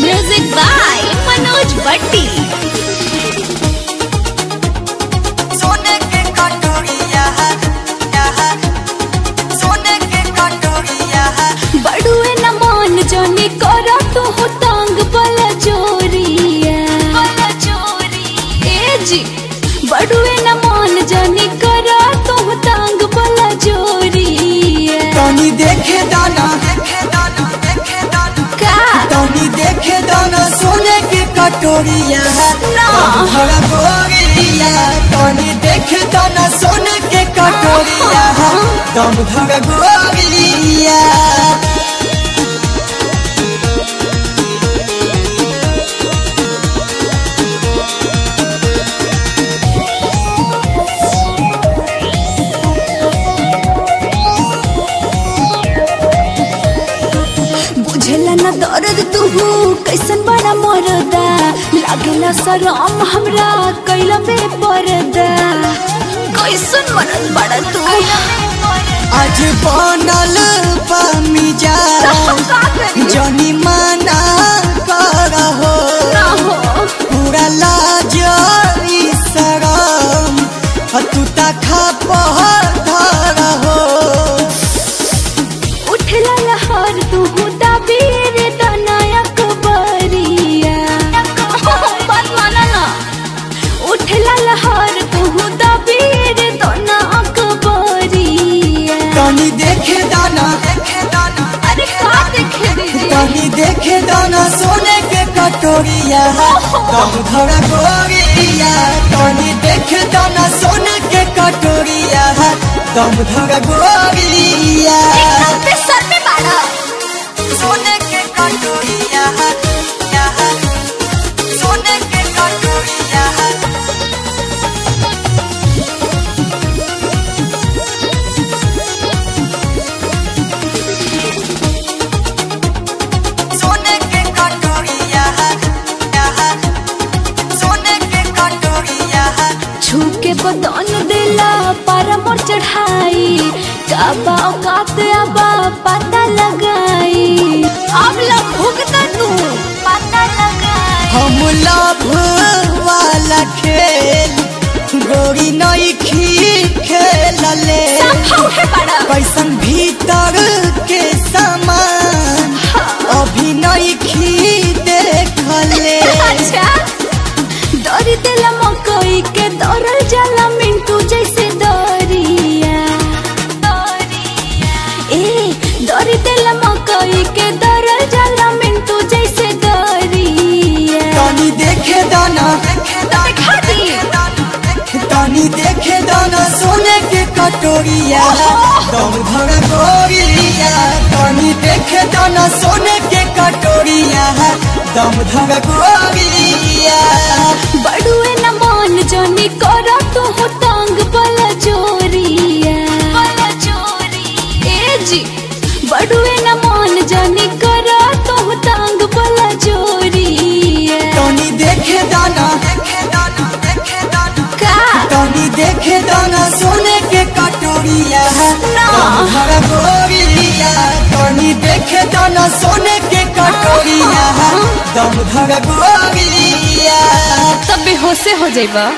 Music by Manoj Bhatti. बड़ुए न मान जानी करा तुम तांग बला जोरी है। तानी देखे दाना का तानी देखे दाना सोने के कटोरिया ना हरा गोरिया। तानी देखे दाना सोने के कटोरिया तुम हरा गोरिया। दर्द तुहू कैसन बड़ा मरदा लागेला शरम हमरा कैला बे परदा। कैसन मरद बड़ा तू आज बनल बा मिजाज जनी माना करहो पूरा लाज शरम तू ता खा पहर धरहो। उठला लहर तुहू देखे दाना सोने के कटोरिया तुम धरा गोरिया। तनी देखे दाना सोने के कटोरिया तुम धरा गोरिया। सोने के कटोरिया सोने के कटोरिया। छूके बदन दिला पारा मोर चढ़ाई काबा औकात आबा पता लगाई। अब लब भुगता तू पता लगाई हम लब वाला खेल गोरी नई खी खेल ले पैसन भीतर के सामान अभी नई खी देख ले। दौरी दिला मकई के दौरल जाला मिंटू जैसे दौरिया ए। दौरी दिला मकई के दौरल जाला मिंटू जैसे दौरिया। तनी देखे दाना तनी देखे दाना सोने के कटोरिया तुम धरा गोरिया। तनी देखे दाना सोने के कटोरिया तुम धरा गोरिया। बड़ुए न मान जानी करा तू हो तांग बला जोरिया ए जी। बड़ुए न मान जानी करा तू हो तांग बला जोरिया। तनी देखे दाना का तनी देखे दाना सोने के कटोरिया तुम धरा गोरिया। तनी देखे दाना सोने के कटोरिया तुम धरा गोरिया। तब बेहोश हो जाइबा।